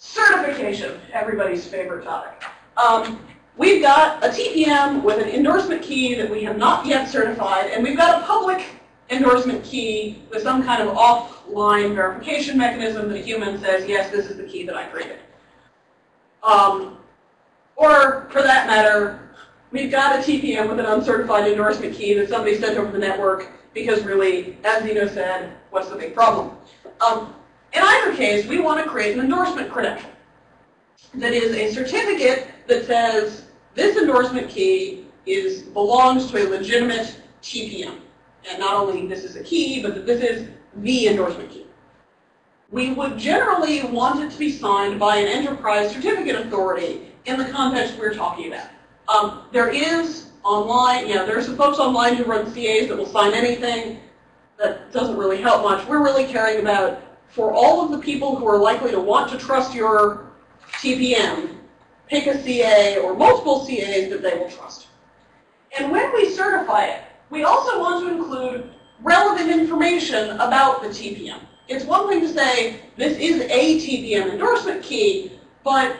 Certification, everybody's favorite topic. We've got a TPM with an endorsement key that we have not yet certified, and we've got a public endorsement key with some kind of offline verification mechanism that a human says, yes, this is the key that I created. Or, for that matter, we've got a TPM with an uncertified endorsement key that somebody sent over the network because really, as Zeno said, what's the big problem? In either case, we want to create an endorsement credential that is a certificate that says, this endorsement key belongs to a legitimate TPM. And not only this is a key, but that this is the endorsement key. We would generally want it to be signed by an enterprise certificate authority in the context we're talking about. There is online, there are some folks online who run CAs that will sign anything. That doesn't really help much. We're really caring about, for all of the people who are likely to want to trust your TPM, pick a CA or multiple CAs that they will trust. And when we certify it, we also want to include relevant information about the TPM. It's one thing to say, this is a TPM endorsement key, but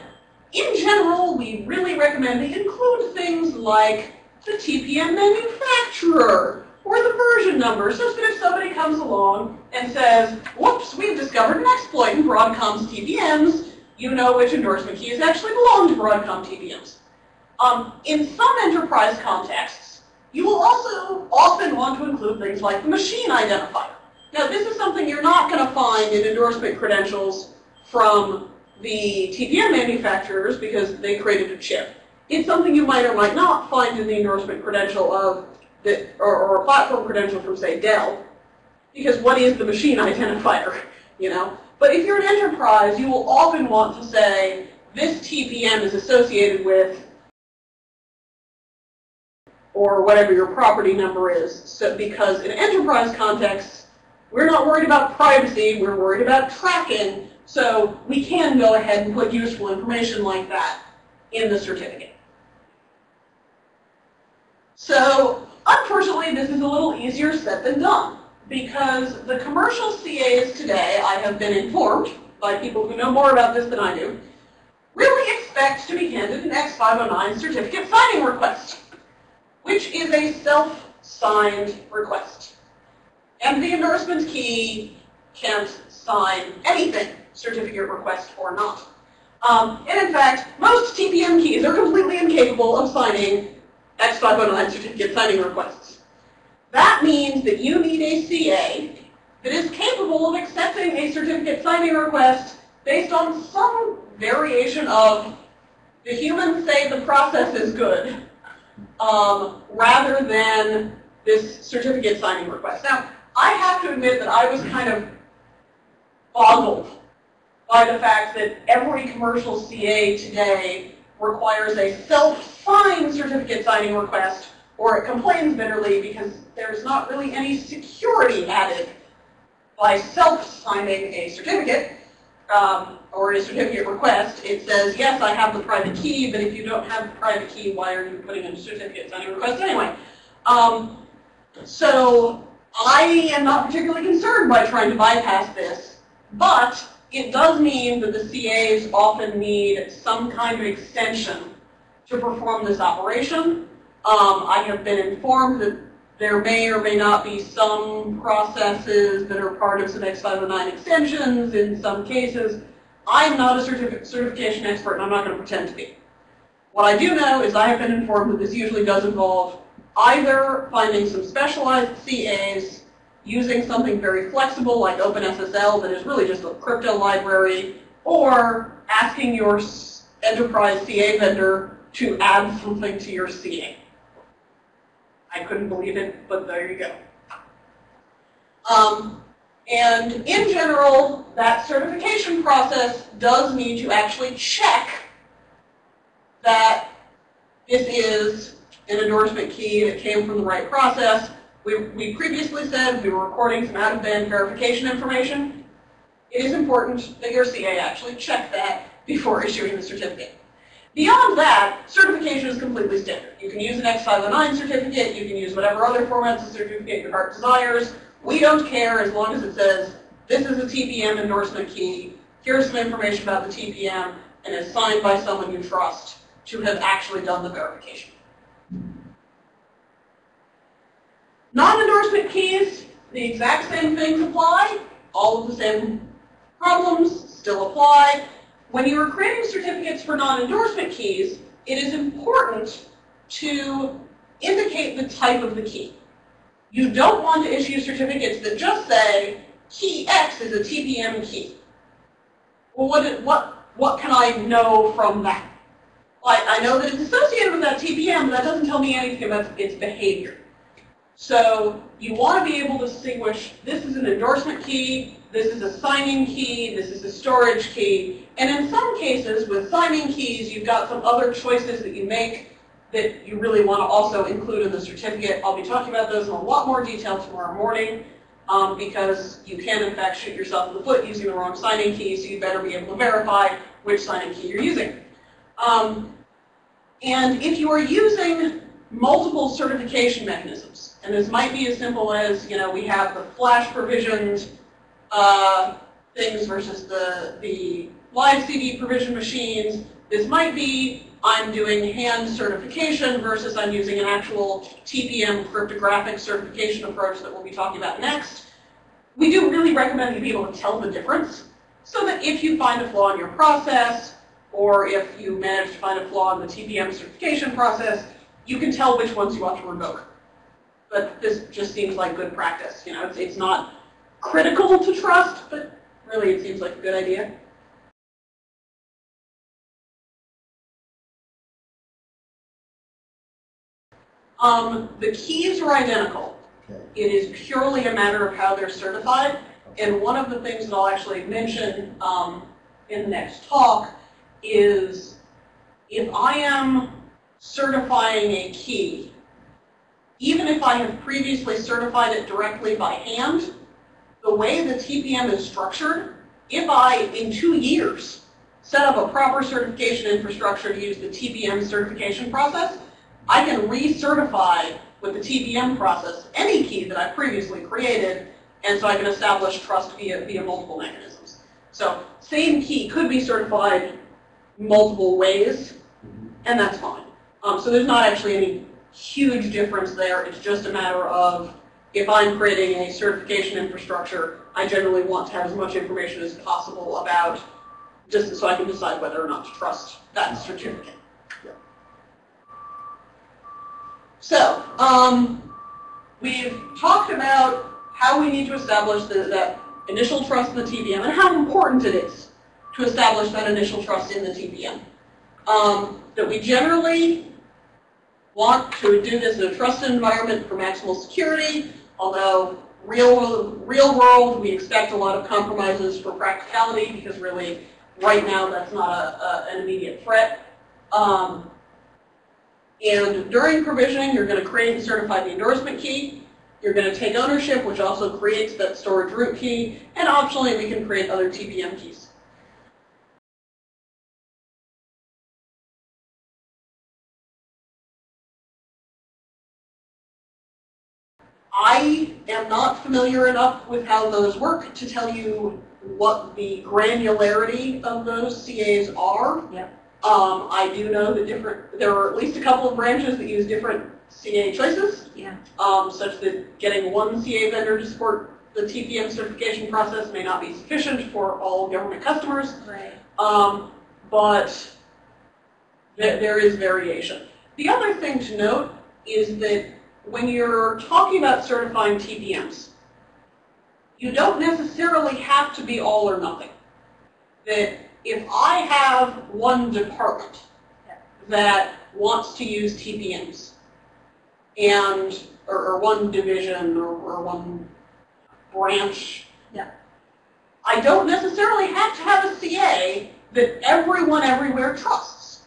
in general, we really recommend they include things like the TPM manufacturer or the version number, such that if somebody comes along and says, whoops, we've discovered an exploit in Broadcom's TPMs, you know which endorsement keys actually belong to Broadcom TPMs. In some enterprise contexts, you will also often want to include things like the machine identifier. Now, this is something you're not going to find in endorsement credentials from the TPM manufacturers because they created a chip. It's something you might or might not find in the endorsement credential of the, or a platform credential from, say, Dell, because what is the machine identifier, But if you're an enterprise, you will often want to say, this TPM is associated with, or whatever your property number is. So, because in enterprise contexts, we're not worried about privacy, we're worried about tracking, so we can go ahead and put useful information like that in the certificate. So, unfortunately, this is a little easier said than done, because the commercial CAs today, I have been informed by people who know more about this than I do, really expect to be handed an X.509 certificate signing request, which is a self-signed request. And the endorsement key can't sign anything, certificate request or not. And in fact, most TPM keys are completely incapable of signing X.509 certificate signing requests. That means that you need a CA that is capable of accepting a certificate signing request based on some variation of the humans say the process is good, rather than this certificate signing request. Now, I have to admit that I was kind of boggled by the fact that every commercial CA today requires a self-signed certificate signing request, or it complains bitterly because there's not really any security added by self-signing a certificate or a certificate request. It says, yes, I have the private key, but if you don't have the private key, why are you putting in a certificate signing request anyway? So I am not particularly concerned by trying to bypass this, but it does mean that the CAs often need some kind of extension to perform this operation. I have been informed that there may or may not be some processes that are part of some X.509 extensions in some cases. I'm not a certification expert, and I'm not going to pretend to be. What I do know is I have been informed that this usually does involve either finding some specialized CAs, using something very flexible like OpenSSL that is really just a crypto library, or asking your enterprise CA vendor to add something to your CA. I couldn't believe it, but there you go. And in general, that certification process does need to actually check that this is an endorsement key that came from the right process. We previously said we were recording some out-of-band verification information. It is important that your CA actually check that before issuing the certificate. Beyond that, certification is completely standard. You can use an X.509 certificate, you can use whatever other formats of certificate your heart desires. We don't care as long as it says, this is a TPM endorsement key, here's some information about the TPM, and it's signed by someone you trust to have actually done the verification. Non-endorsement keys, the exact same things apply. All of the same problems still apply. When you are creating certificates for non-endorsement keys, it is important to indicate the type of the key. You don't want to issue certificates that just say, key X is a TPM key. Well, what can I know from that? I know that it's associated with that TPM, but that doesn't tell me anything about its behavior. So you want to be able to distinguish, this is an endorsement key, this is a signing key, this is a storage key. And in some cases, with signing keys, you've got some other choices that you make that you really want to also include in the certificate. I'll be talking about those in a lot more detail tomorrow morning, because you can, in fact, shoot yourself in the foot using the wrong signing key, so you better be able to verify which signing key you're using. And if you are using multiple certification mechanisms, and this might be as simple as, we have the flash provisioned things versus the live CD provision machines. This might be I'm doing hand certification versus I'm using an actual TPM cryptographic certification approach that we'll be talking about next. We do really recommend you be able to tell the difference, so that if you find a flaw in your process, or if you manage to find a flaw in the TPM certification process, you can tell which ones you want to revoke. But this just seems like good practice. It's not critical to trust, but really it seems like a good idea. The keys are identical. Okay. It is purely a matter of how they're certified. Okay. And one of the things that I'll actually mention in the next talk is, if I am certifying a key, even if I have previously certified it directly by hand, the way the TPM is structured, if I, in 2 years, set up a proper certification infrastructure to use the TPM certification process, I can recertify with the TPM process any key that I've previously created, and so I can establish trust via multiple mechanisms. So same key could be certified multiple ways, and that's fine. So there's not actually any huge difference there. It's just a matter of, if I'm creating a certification infrastructure, I generally want to have as much information as possible about, just so I can decide whether or not to trust that certificate. So, we've talked about how we need to establish that initial trust in the TPM, and how important it is to establish that initial trust in the TPM. That we generally want to do this in a trusted environment for maximal security, although real world, we expect a lot of compromises for practicality, because really, right now, that's not an immediate threat. And during provisioning, you're going to create and certify the endorsement key. You're going to take ownership, which also creates that storage root key. And optionally, we can create other TPM keys. I am not familiar enough with how those work to tell you what the granularity of those CAs are. Yeah. I do know that there are at least a couple of branches that use different CA choices, yeah. Such that getting one CA vendor to support the TPM certification process may not be sufficient for all government customers, right. But there is variation. The other thing to note is that when you're talking about certifying TPMs, you don't necessarily have to be all or nothing. That if I have one department that wants to use TPMs, and or one division or one branch, yeah. I don't necessarily have to have a CA that everyone everywhere trusts.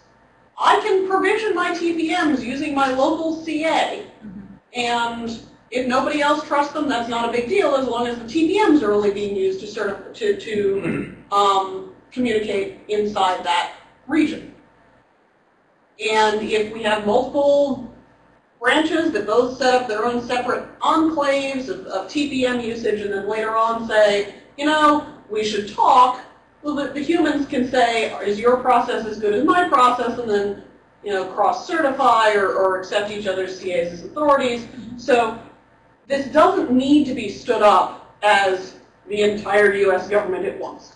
I can provision my TPMs using my local CA, mm-hmm. and if nobody else trusts them, that's not a big deal, as long as the TPMs are only being used to communicate inside that region. And if we have multiple branches that both set up their own separate enclaves of TPM usage, and then later on say, we should talk, Well, the humans can say, is your process as good as my process, and then cross-certify or accept each other's CAs as authorities. So this doesn't need to be stood up as the entire U.S. government at once.